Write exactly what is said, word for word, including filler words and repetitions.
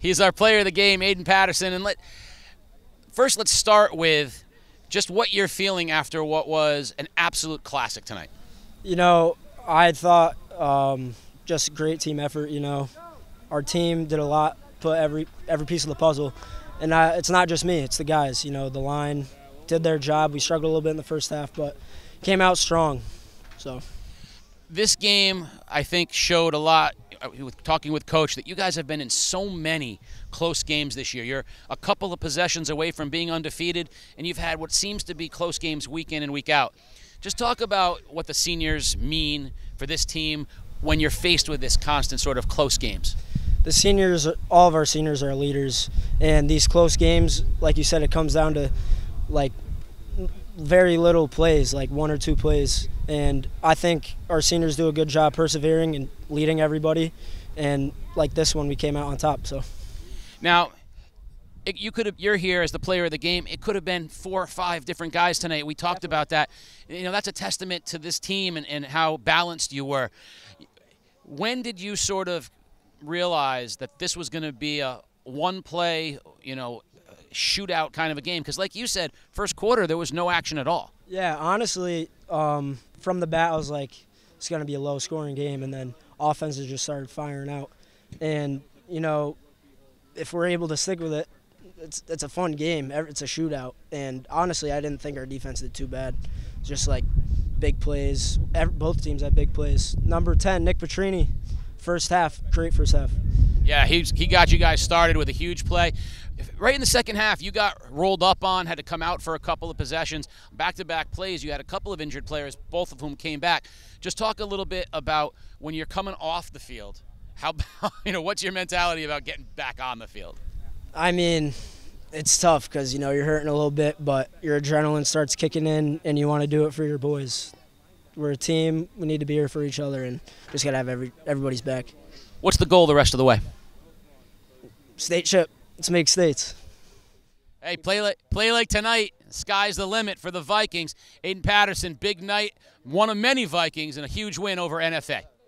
He's our player of the game, Aidan Patterson. And let first, let's start with just what you're feeling after what was an absolute classic tonight. You know, I thought um, just great team effort. You know, our team did a lot, put every every piece of the puzzle. And I, it's not just me, it's the guys. You know, the line did their job. We struggled a little bit in the first half, but came out strong. So this game, I think, showed a lot. With talking with Coach, that you guys have been in so many close games this year. You're a couple of possessions away from being undefeated, and you've had what seems to be close games week in and week out. Just talk about what the seniors mean for this team when you're faced with this constant sort of close games. The seniors, all of our seniors are leaders, and these close games, like you said, it comes down to like very little plays, like one or two plays. And I think our seniors do a good job persevering and leading everybody. And like this one, we came out on top. So now, it, you could have, you're here as the player of the game. It could have been four or five different guys tonight. We talked Definitely. about that. You know, that's a testament to this team and, and how balanced you were. When did you sort of realize that this was going to be a one-play, you know, shootout kind of a game? Because like you said, first quarter there was no action at all. Yeah, honestly, um, from the bat I was like, it's going to be a low-scoring game, and then offenses just started firing out. And, you know, if we're able to stick with it, it's, it's a fun game. It's a shootout. And honestly, I didn't think our defense did too bad. It's just like big plays. Every, both teams had big plays. Number ten, Nick Petrini, first half, great first half. Yeah, he, he got you guys started with a huge play. Right in the second half, you got rolled up on, had to come out for a couple of possessions. Back-to-back plays, you had a couple of injured players, both of whom came back. Just talk a little bit about when you're coming off the field, how, you know, what's your mentality about getting back on the field? I mean, it's tough because, you know, you're hurting a little bit, but your adrenaline starts kicking in and you want to do it for your boys. We're a team. We need to be here for each other, and just got to have every, everybody's back. What's the goal the rest of the way? State chip. Let's make states. Hey, play like, play like tonight. Sky's the limit for the Vikings. Aidan Patterson, big night. One of many Vikings and a huge win over N F A.